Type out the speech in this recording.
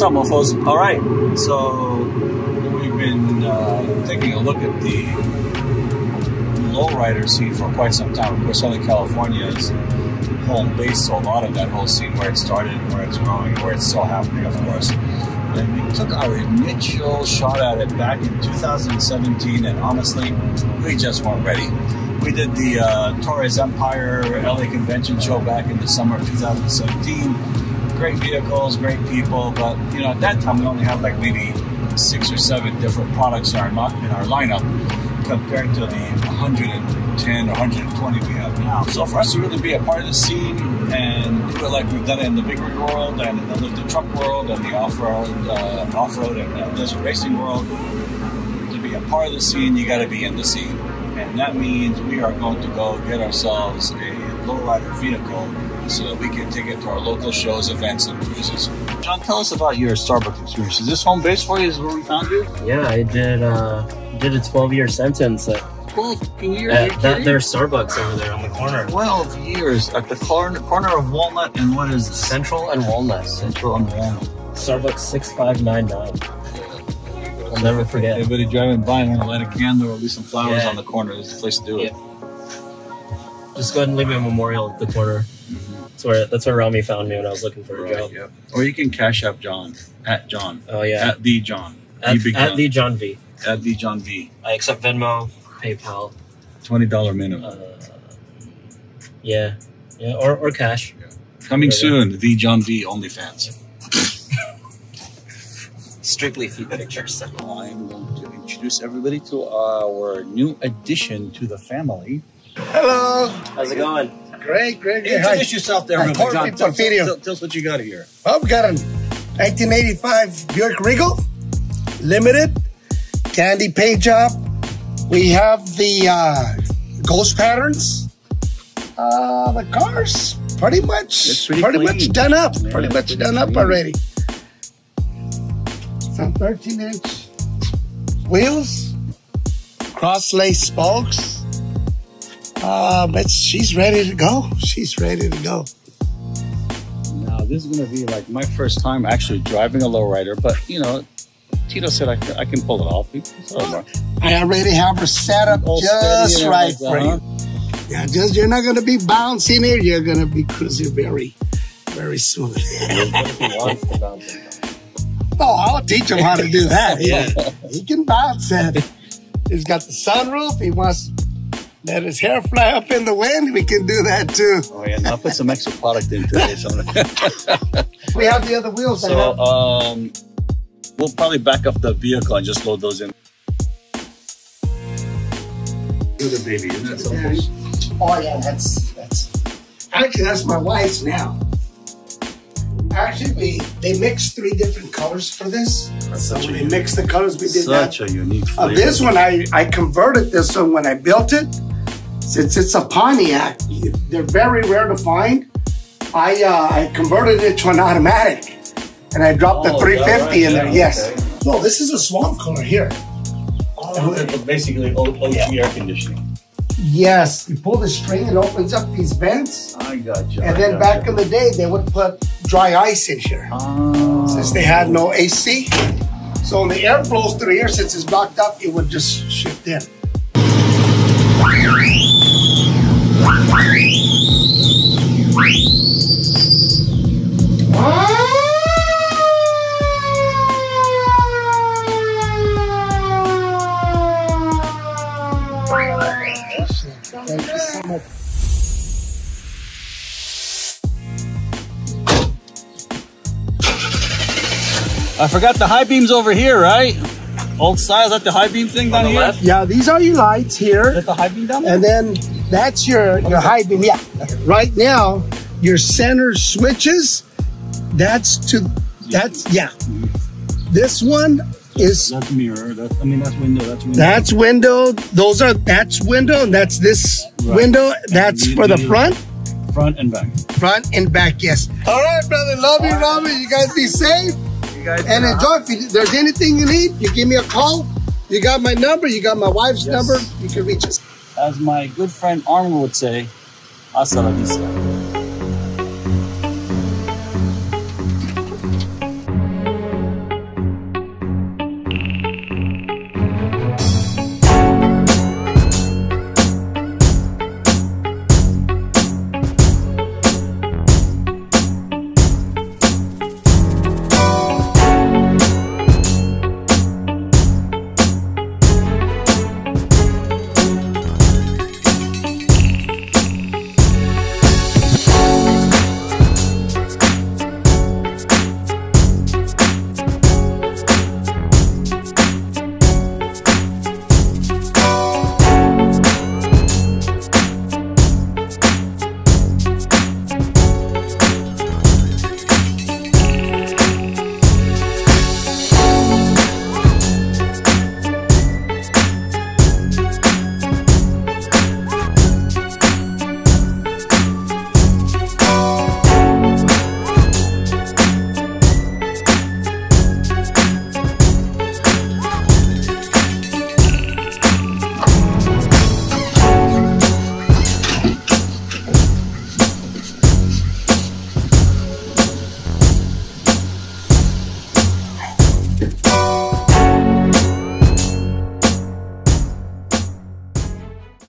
What's up, mofos? Alright, so we've been taking a look at the lowrider scene for quite some time. Of course, Southern California is home base to a lot of that whole scene, where it started, where it's growing, where it's still happening, of course. And we took our initial shot at it back in 2017, and honestly, we just weren't ready. We did the Torres Empire LA Convention show back in the summer of 2017. Great vehicles, great people, but you know, at that time we only had like maybe 6 or 7 different products in our lineup compared to the 110 or 120 we have now. So for us to really be a part of the scene and do it like we've done it in the big rig world and in the lifted truck world and the off-road and desert racing world, to be a part of the scene, you got to be in the scene, and that means we are going to go get ourselves a lowrider vehicle so that we can take it to our local shows, events, and cruises. John, tell us about your Starbucks experience. Is this home base for you? Is where we found you? Yeah, I did a 12-year sentence. 12 years? There's Starbucks over there on the corner. 12 years at the corner of Walnut and what is it? Central and Walnut. Central and Walnut. Starbucks 6599. I'll never forget. Everybody driving by and want to light a candle or leave some flowers on the corner. It's the place to do it. Just go ahead and leave me a memorial at the corner. That's where Rami found me when I was looking for a job. Yep. Or you can cash up John at John. Oh yeah. At the John. At the John V. At the John V. I accept Venmo, PayPal. $20 minimum. Yeah. Or cash. Yeah. Coming soon, the John V OnlyFans. Strictly feed pictures. I'm going to introduce everybody to our new addition to the family. Hello. How's it going? Great. Introduce yourself there, John. Tell us what you got here. Well, we got a 1985 Buick Regal, limited, candy paint job. We have the ghost patterns. The car's pretty much done up. Yeah, pretty much done up already. Some 13-inch wheels, cross-laced spokes. She's ready to go. Now, this is going to be like my first time actually driving a lowrider, but you know, Tito said I can pull it off. I already have her set up just right for you. Yeah, you're not going to be bouncing here. You're going to be cruising very, very soon. Oh, I'll teach him how to do that. Yeah, he can bounce it. He's got the sunroof. He wants. Let his hair fly up in the wind. We can do that too. Oh yeah, and I'll put some extra product in today. We have the other wheels. So we'll probably back up the vehicle and just load those in. You're the baby, isn't that so much? Oh yeah, that's my wife's now. Actually, they mixed 3 different colors for this. So when they mixed the colors, we did that. Such a unique flavor. This one, I converted this one when I built it. Since it's a Pontiac, they're very rare to find. I converted it to an automatic, and I dropped the 350 in there. Yes. Okay. Well, this is a swamp color here. Basically, OG air conditioning. Yes, you pull the string, it opens up these vents. I got you. And then back in the day, they would put dry ice in here. Since they had no AC. So when the air flows through here, since it's blocked up, it would just shift in. Thank you so much. I forgot the high beams over here, right? Old style, is that the high beam thing down here? Left? Yeah, these are your lights here. Is that the high beam down there? And then that's your high beam, yeah. Right now, your center switches, This one is... That's mirror, that's window, that's window. That's window, that's window, and that's this window, that's for the front. Front and back. Front and back, yes. All right, brother, love you, Rami. You guys be safe. And enjoy. If there's anything you need, you give me a call. You got my number. You got my wife's number. You can reach us. As my good friend Arnold would say, hasta la vista.